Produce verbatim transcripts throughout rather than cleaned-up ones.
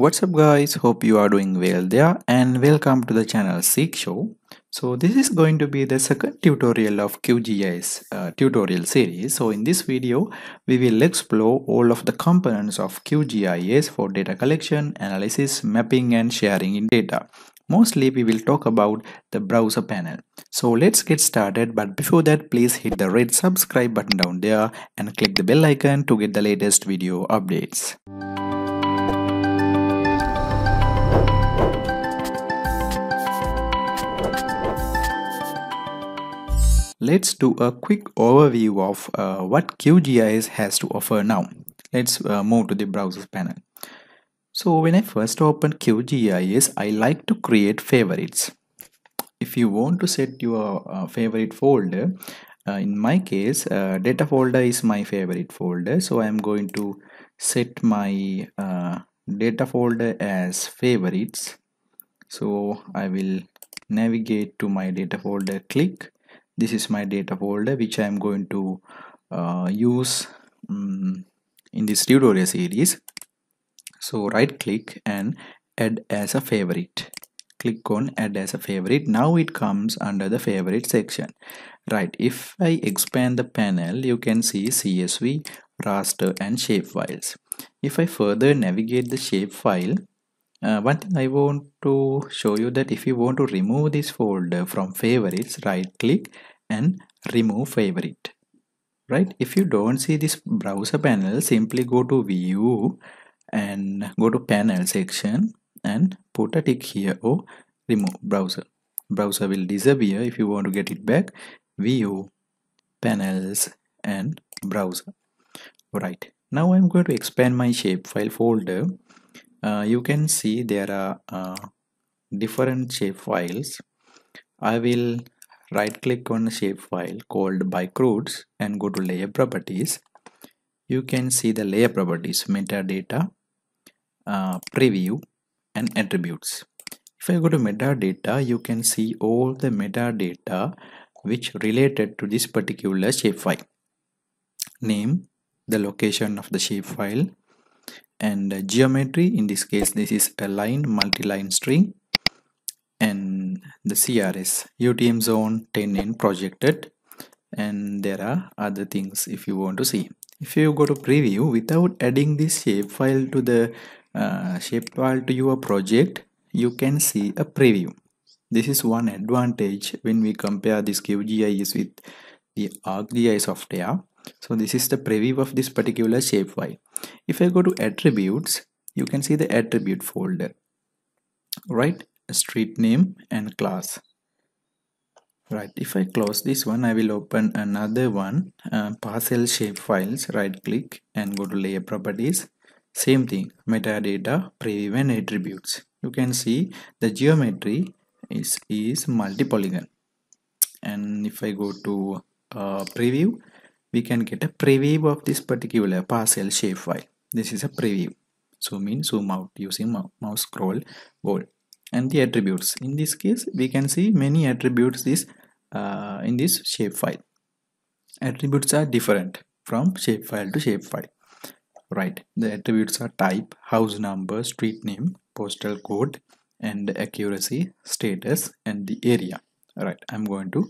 What's up guys, hope you are doing well there and welcome to the channel Seek Show. So this is going to be the second tutorial of Q G I S uh, tutorial series. So in this video we will explore all of the components of Q G I S for data collection, analysis, mapping and sharing in data. Mostly we will talk about the browser panel. So let's get started, but before that please hit the red subscribe button down there and click the bell icon to get the latest video updates. Let's do a quick overview of uh, what Q G I S has to offer now. Let's uh, move to the browser panel. So when I first open Q G I S, I like to create favorites. If you want to set your uh, favorite folder, uh, in my case uh, data folder is my favorite folder, so I am going to set my uh, data folder as favorites. So I will navigate to my data folder, click. This is my data folder which I am going to uh, use um, in this tutorial series. So right click and add as a favorite. Click on add as a favorite. Now it comes under the favorite section. Right, if I expand the panel you can see C S V, raster and shape files. If I further navigate the shape file, Uh, one thing I want to show you that if you want to remove this folder from favorites, right click and remove favorite. Right, if you don't see this browser panel, simply go to view and go to panel section and put a tick here or remove browser. Browser will disappear. If you want to get it back, view, panels and browser. Right, now I'm going to expand my shapefile folder. Uh, you can see there are uh, different shape files. I will right click on a shape file called bycrudes and go to layer properties. You can see the layer properties, metadata, uh, preview and attributes. If I go to metadata, you can see all the metadata which related to this particular shape file. Name, the location of the shape file, and uh, geometry. In this case this is a line, multi-line string, and the C R S, U T M zone, ten N projected, and there are other things if you want to see. If you go to preview, without adding this shapefile to the uh, shapefile to your project, you can see a preview. This is one advantage when we compare this Q G I S with the ArcGIS software. So this is the preview of this particular shapefile. If I go to attributes, you can see the attribute folder. Right, street name and class. Right, if I close this one, I will open another one, uh, parcel shapefiles. Right click and go to layer properties. Same thing, metadata, preview and attributes. You can see the geometry is, is multi-polygon. And if I go to uh, preview, we can get a preview of this particular parcel shapefile. This is a preview. Zoom in, zoom out using mouse scroll board. And the attributes, in this case we can see many attributes this uh, in this shapefile. Attributes are different from shapefile to shapefile. Right, the attributes are type, house number, street name, postal code, and accuracy, status, and the area. Right, I'm going to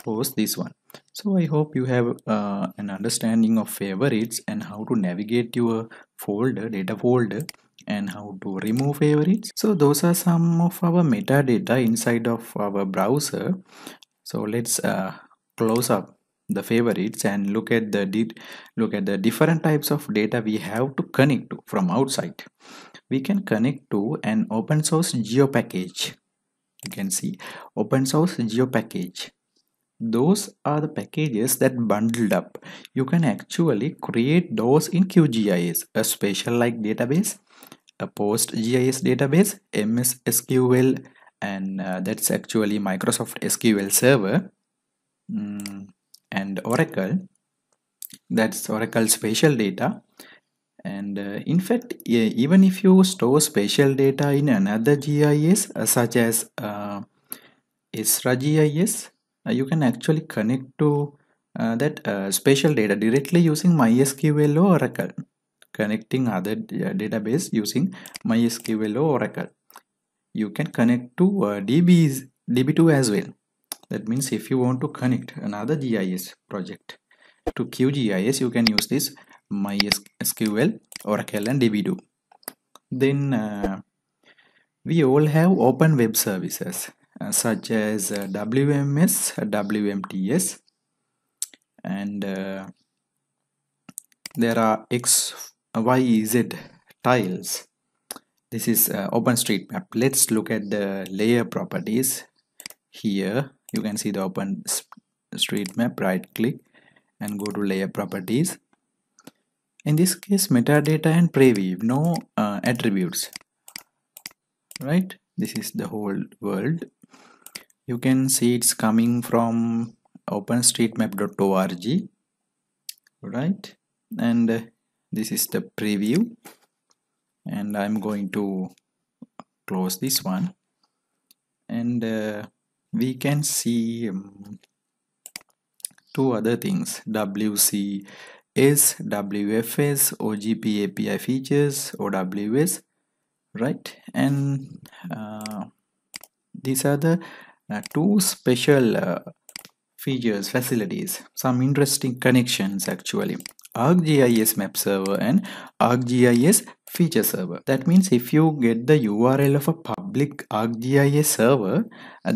close this one. So I hope you have uh, an understanding of favorites and how to navigate your folder, data folder, and how to remove favorites. So those are some of our metadata inside of our browser. So let's uh, close up the favorites and look at the look at the different types of data we have to connect to from outside. We can connect to an open source geo package. You can see open source geo package. Those are the packages that bundled up. You can actually create those in Q G I S, a special like database, a PostGIS database, M S S Q L, and uh, that's actually Microsoft S Q L Server, mm, and Oracle, that's Oracle spatial data. And uh, in fact, yeah, even if you store spatial data in another G I S, uh, such as uh, Esri G I S, you can actually connect to uh, that uh, spatial data directly using MySQL or Oracle. connecting other database using MySQL or Oracle. You can connect to uh, D B, D B two as well. That means if you want to connect another G I S project to Q G I S, you can use this MySQL, Oracle and D B two. Then uh, we all have open web services uh, such as uh, W M S, W M T S, and uh, there are X Y Z tiles. This is uh, OpenStreetMap. Let's look at the layer properties. Here you can see the OpenStreetMap, right click and go to layer properties. In this case, metadata and preview, no uh, attributes, right? This is the whole world. You can see it's coming from openstreetmap dot org, right? And uh, this is the preview, and I'm going to close this one, and uh, we can see um, two other things: W C S, W F S, O G P A P I features, O W S, right? And uh, these are the uh, two special uh, features, facilities, some interesting connections actually. ArcGIS map server and ArcGIS feature server. That means if you get the U R L of a public ArcGIS server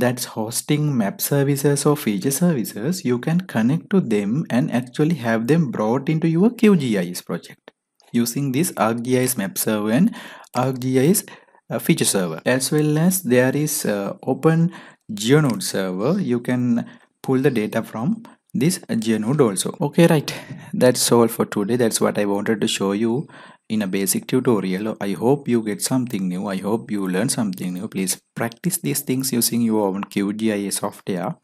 that's hosting map services or feature services, you can connect to them and actually have them brought into your Q G I S project using this ArcGIS map server and ArcGIS uh, feature server. As well as there is uh, open GeoNode server. You can pull the data from this GeoNode also. Okay, right, that's all for today. That's what I wanted to show you in a basic tutorial. I hope you get something new. I hope you learn something new. Please practice these things using your own Q G I S software.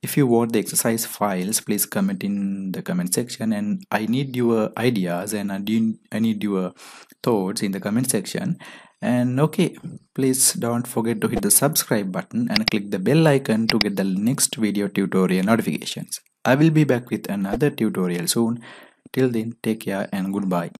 If you want the exercise files, please comment in the comment section, and I need your ideas and I need your thoughts in the comment section. And okay, please don't forget to hit the subscribe button and click the bell icon to get the next video tutorial notifications. I will be back with another tutorial soon. Till then, take care and goodbye.